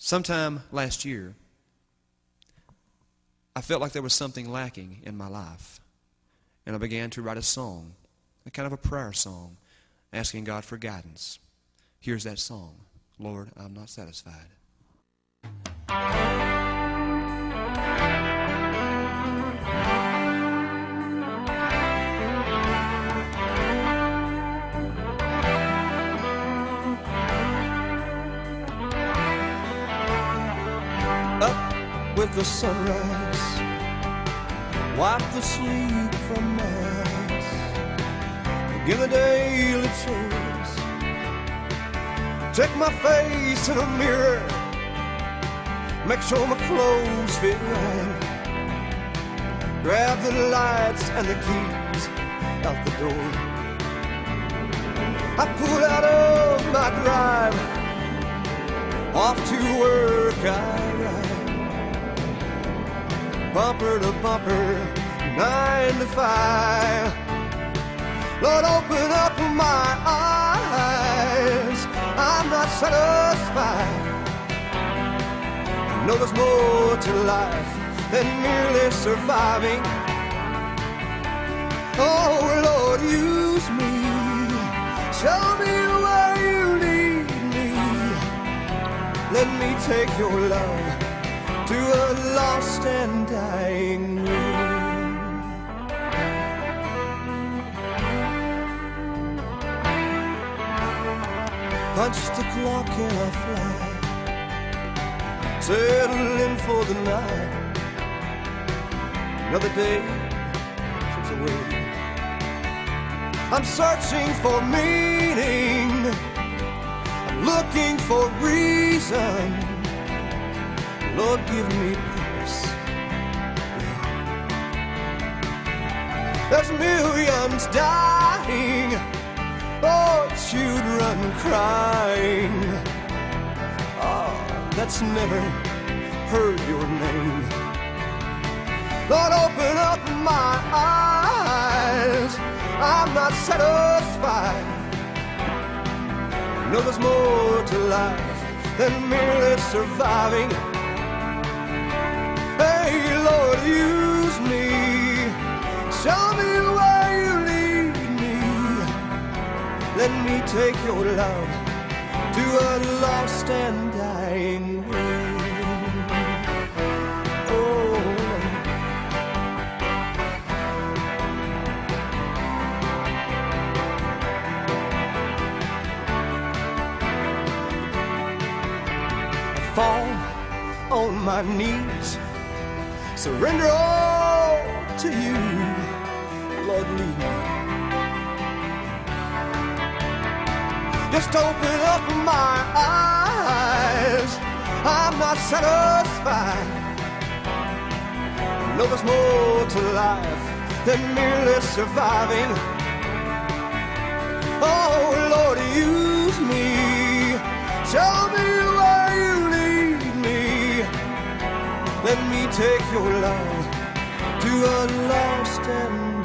Sometime last year, I felt like there was something lacking in my life, and I began to write a song, a kind of a prayer song, asking God for guidance. Here's that song, Lord, I'm Not Satisfied. Up with the sunrise, wipe the sleep from my eyes, give the daily chance, check my face in a mirror, make sure my clothes fit right, grab the lights and the keys out the door. I pull out of my drive, off to work I ride, bumper to bumper, 9 to 5. Lord, open up my eyes, I'm not satisfied. No, there's more to life than merely surviving. Oh, Lord, use me. Show me where you need me. Let me take your love to a lost and dying world. Punch the clock and I fly, settle in for the night. Another day slips away. I'm searching for meaning, I'm looking for reason. Lord, give me peace. There's millions dying, oh, children crying. That's never heard your name. Lord, open up my eyes, I'm not satisfied. No, there's more to life than merely surviving. Hey, Lord, use me. Show me where you lead me. Let me take your love to a lost and dying world. Oh, I fall on my knees, surrender all to you. Lord, lead me. Just open up my eyes, I'm not satisfied. No, there's more to life than merely surviving. Oh, Lord, use me. Show me where you lead me. Let me take your love to a lost and